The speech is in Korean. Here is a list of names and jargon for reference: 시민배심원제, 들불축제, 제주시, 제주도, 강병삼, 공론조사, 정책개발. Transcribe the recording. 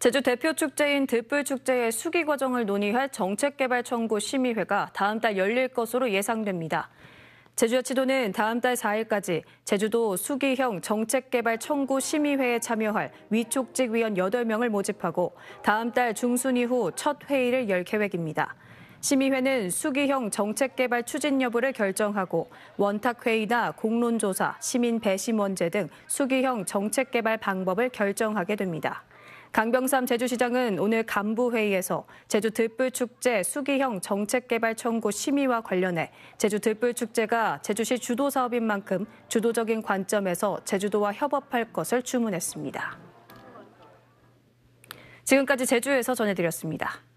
제주 대표 축제인 들불축제의 수기 과정을 논의할 정책개발청구 심의회가 다음 달 열릴 것으로 예상됩니다. 제주자치도는 다음 달 4일까지 제주도 수기형 정책개발청구 심의회에 참여할 위촉직 위원 8명을 모집하고 다음 달 중순 이후 첫 회의를 열 계획입니다. 심의회는 수기형 정책개발 추진 여부를 결정하고 원탁회의나 공론조사, 시민배심원제 등 수기형 정책개발 방법을 결정하게 됩니다. 강병삼 제주시장은 오늘 간부회의에서 제주 들불축제 수기형 정책개발 청구 심의와 관련해 제주 들불축제가 제주시 주도 사업인 만큼 주도적인 관점에서 제주도와 협업할 것을 주문했습니다. 지금까지 제주에서 전해드렸습니다.